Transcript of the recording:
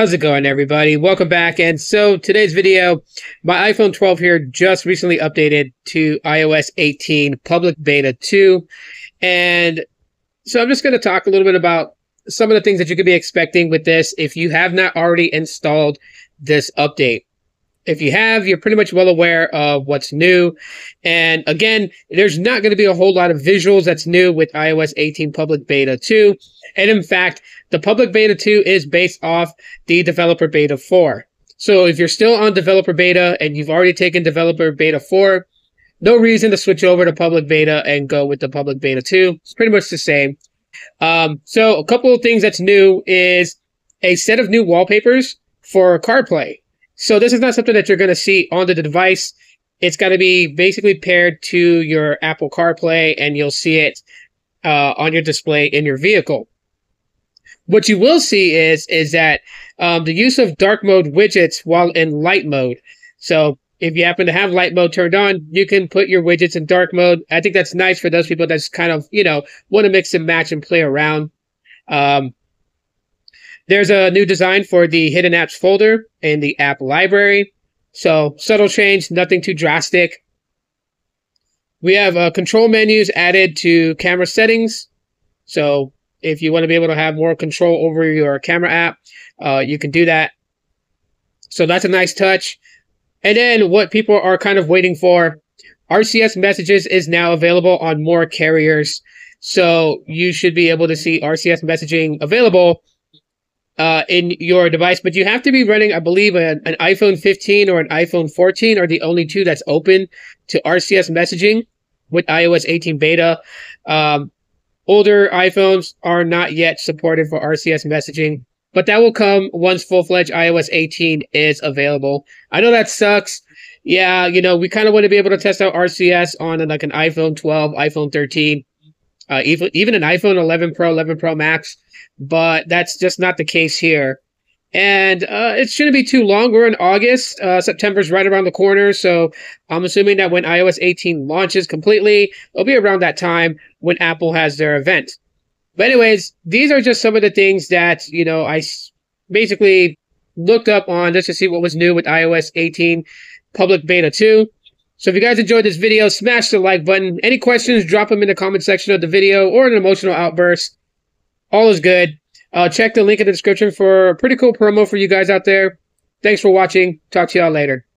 How's it going, everybody? Welcome back. And so today's video, my iPhone 12 here just recently updated to iOS 18 public beta 2. And so I'm just going to talk a little bit about some of the things that you could be expecting with this if you have not already installed this update. If you have, you're pretty much well aware of what's new. And again, there's not going to be a whole lot of visuals that's new with iOS 18 public beta 2. And in fact, the public beta 2 is based off the developer beta 4. So if you're still on developer beta and you've already taken developer beta 4, no reason to switch over to public beta and go with the public beta 2. It's pretty much the same. So a couple of things that's new is a set of new wallpapers for CarPlay. So this is not something that you're going to see on the device. It's going to be basically paired to your Apple CarPlay, and you'll see it on your display in your vehicle. What you will see is that the use of dark mode widgets while in light mode. So if you happen to have light mode turned on, you can put your widgets in dark mode. I think that's nice for those people that's kind of, you know, want to mix and match and play around. There's a new design for the hidden apps folder in the app library. So subtle change, nothing too drastic. We have control menus added to camera settings. So if you want to be able to have more control over your camera app, you can do that. So that's a nice touch. And then what people are kind of waiting for, RCS messages is now available on more carriers. So you should be able to see RCS messaging available in your device, but you have to be running, I believe, an iPhone 15 or an iPhone 14 are the only two that's open to RCS messaging with iOS 18 beta. Older iPhones are not yet supported for RCS messaging, but that will come once full-fledged iOS 18 is available. I know that sucks. Yeah, you know, we kind of want to be able to test out RCS on like an iPhone 12, iPhone 13, even an iPhone 11 Pro, 11 Pro Max. But that's just not the case here. And it shouldn't be too long. We're in August. September's right around the corner. So I'm assuming that when iOS 18 launches completely, it'll be around that time when Apple has their event. But anyways, these are just some of the things that, you know, I basically looked up on just to see what was new with iOS 18 public beta 2. So if you guys enjoyed this video, smash the like button. Any questions, drop them in the comment section of the video or an emotional outburst. All is good. Check the link in the description for a pretty cool promo for you guys out there. Thanks for watching. Talk to y'all later.